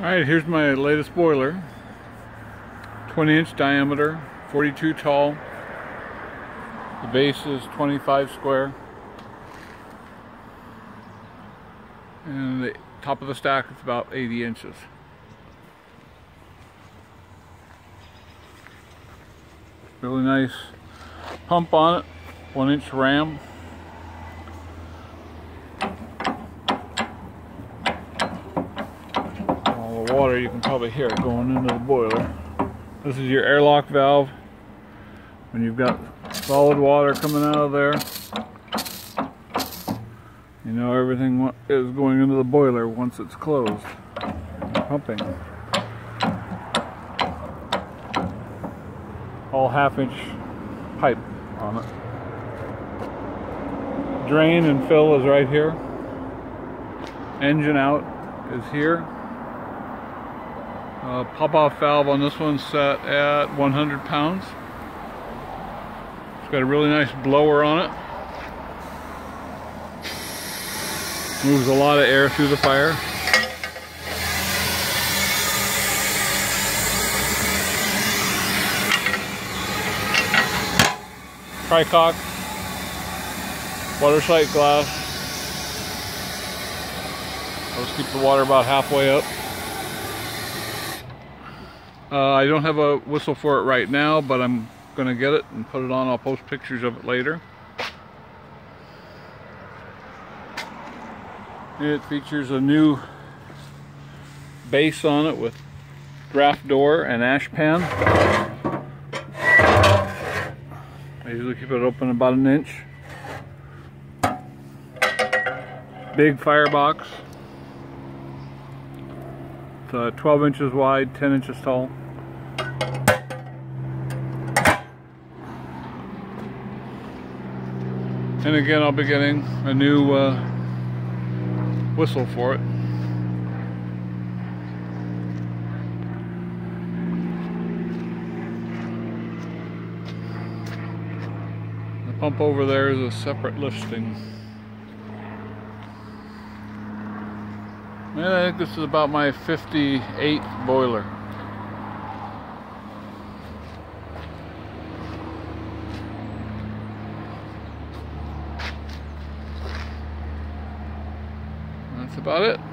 Alright, here's my latest boiler. 20-inch diameter, 42 tall. The base is 25 square. And the top of the stack is about 80 inches. Really nice pump on it, 1-inch ram. All the water you can probably hear it going into the boiler. This is your airlock valve. When you've got solid water coming out of there, you know everything is going into the boiler once it's closed, pumping. All 1/2-inch pipe on it. Drain and fill is right here. Engine out is here. Pop-off valve on this one's set at 100 pounds. It's got a really nice blower on it. Moves a lot of air through the fire. Tricock, water sight glass. Let's keep the water about halfway up. I don't have a whistle for it right now, but I'm going to get it and put it on. I'll post pictures of it later. It features a new base on it with draft door and ash pan. I usually keep it open about 1 inch. Big firebox. It's 12 inches wide, 10 inches tall. And again, I'll be getting a new whistle for it. Pump over there is a separate listing. And I think this is about my 58th boiler. That's about it.